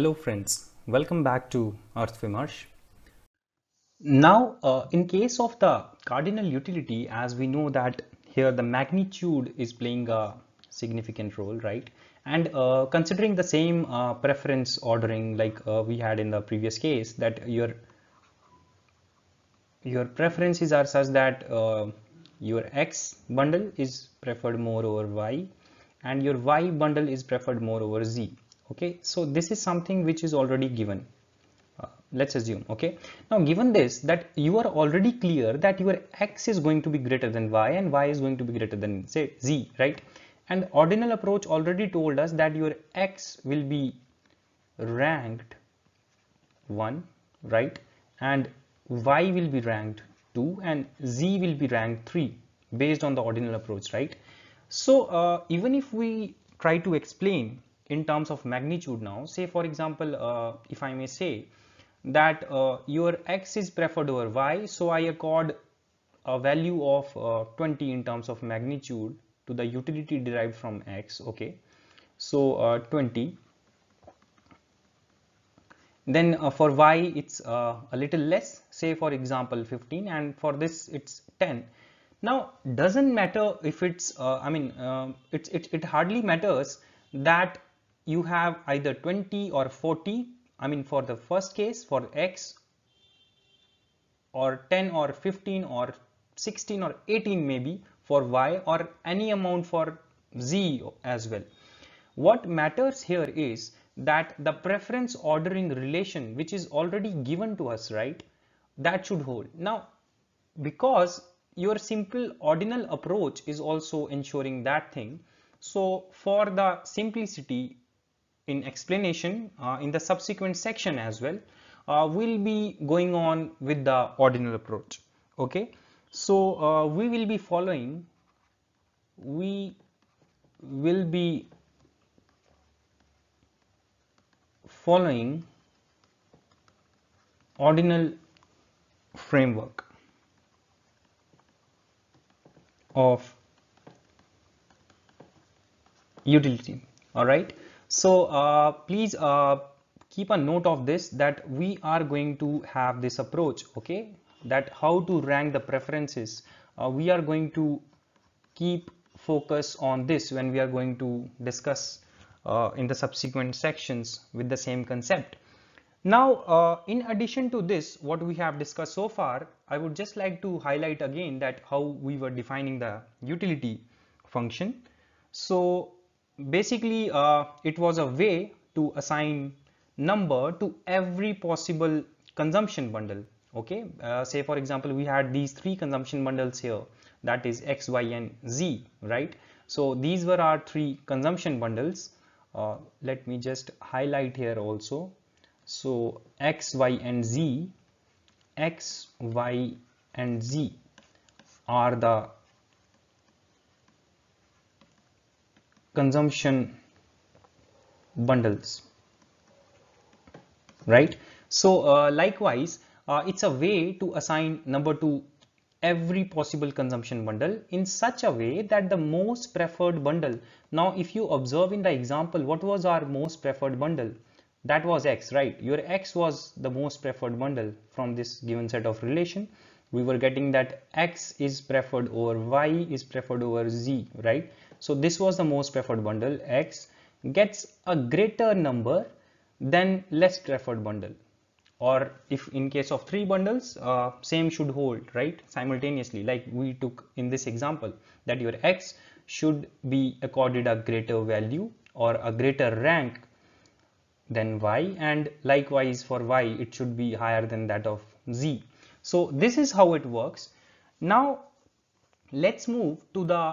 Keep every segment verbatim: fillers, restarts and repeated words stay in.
Hello friends, welcome back to Arthvimarsh. Now uh, in case of the cardinal utility, as we know that here the magnitude is playing a significant role, right? And uh, considering the same uh, preference ordering like uh, we had in the previous case, that your your preferences are such that uh, your X bundle is preferred more over Y and your Y bundle is preferred more over Z. Okay, so this is something which is already given. Uh, let's assume, okay, now given this, that you are already clear that your X is going to be greater than Y and Y is going to be greater than say Z, right? And the ordinal approach already told us that your X will be ranked one, right? And Y will be ranked two and Z will be ranked three based on the ordinal approach, right? So uh, even if we try to explain in terms of magnitude now, say for example, uh, if I may say that uh, your X is preferred over Y, so I accord a value of uh, twenty in terms of magnitude to the utility derived from X, okay? So uh, twenty. Then uh, for Y it's uh, a little less, say for example fifteen, and for this it's ten. Now doesn't matter if it's uh, I mean uh, it's it, it hardly matters that you have either twenty or forty, I mean for the first case for X, or ten or fifteen or sixteen or eighteen maybe for Y, or any amount for Z as well. What matters here is that the preference ordering relation which is already given to us, right, that should hold. Now because your simple ordinal approach is also ensuring that thing, so for the simplicity in explanation uh, in the subsequent section as well, uh, we'll be going on with the ordinal approach, okay? So uh, we will be following we will be following ordinal framework of utility. All right, so uh, please uh, keep a note of this, that we are going to have this approach, okay, that how to rank the preferences. Uh, we are going to keep focus on this when we are going to discuss Uh, in the subsequent sections with the same concept. Now uh, in addition to this, what we have discussed so far, I would just like to highlight again that how we were defining the utility function. So basically uh, it was a way to assign number to every possible consumption bundle, okay? Uh, say for example, we had these three consumption bundles here, that is X, Y and Z, right? So these were our three consumption bundles. Uh, let me just highlight here also. So X, Y and Z, X, Y and Z are the consumption bundles, right? So uh, likewise, uh, it's a way to assign number to every possible consumption bundle in such a way that the most preferred bundle. Now if you observe in the example, what was our most preferred bundle? That was X, right? Your X was the most preferred bundle. From this given set of relation, we were getting that X is preferred over Y is preferred over Z, right? So this was the most preferred bundle. X gets a greater number than less preferred bundle, or if in case of three bundles, uh, same should hold, right, simultaneously, like we took in this example, that your X should be accorded a greater value or a greater rank than Y, and likewise for Y it should be higher than that of Z. So this is how it works. Now let's move to the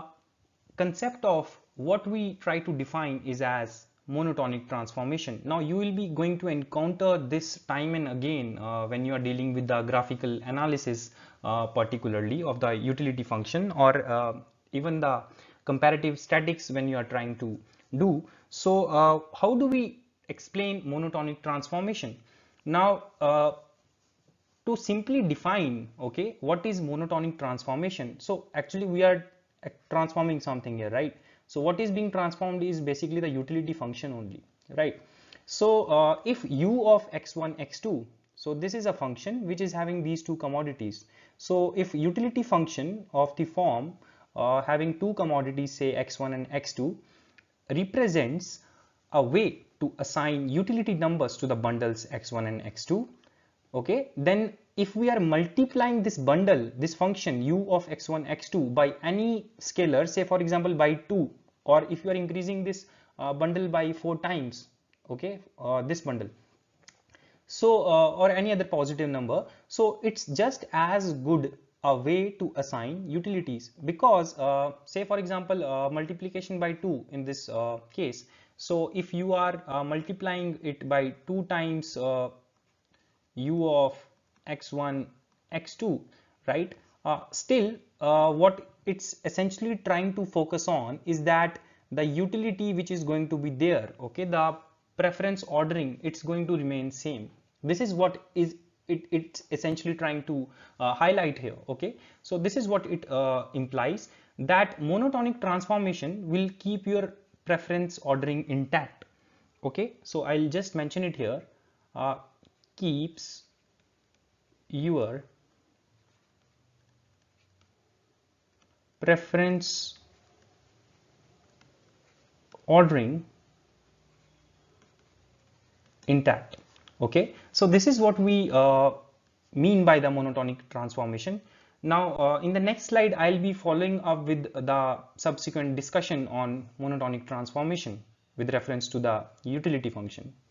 concept of what we try to define is as monotonic transformation. Now you will be going to encounter this time and again uh, when you are dealing with the graphical analysis, uh, particularly of the utility function, or uh, even the comparative statics when you are trying to do. So uh, how do we explain monotonic transformation? Now uh, to simply define, okay, what is monotonic transformation? So actually we are transforming something here, right? So what is being transformed is basically the utility function only, right? So uh, if u of x one, x two, so this is a function which is having these two commodities. So if utility function of the form uh, having two commodities, say x one and x two, represents a way to assign utility numbers to the bundles x one and x two, okay, then if we are multiplying this bundle, this function u of x one, x two by any scalar, say for example by two, or if you are increasing this uh, bundle by four times, okay, uh, this bundle, so uh, or any other positive number, so it's just as good a way to assign utilities, because uh, say for example uh, multiplication by two in this uh, case. So if you are uh, multiplying it by two times uh, u of x one, x two, right, uh, still uh, what it's essentially trying to focus on is that the utility which is going to be there, okay, the preference ordering, it's going to remain same. This is what is it, it's essentially trying to uh, highlight here, okay. So this is what it uh, implies, that monotonic transformation will keep your preference ordering intact, okay. So I'll just mention it here, uh, keeps your preference ordering intact, okay. So this is what we uh, mean by the monotonic transformation. Now uh, in the next slide I'll be following up with the subsequent discussion on monotonic transformation with reference to the utility function.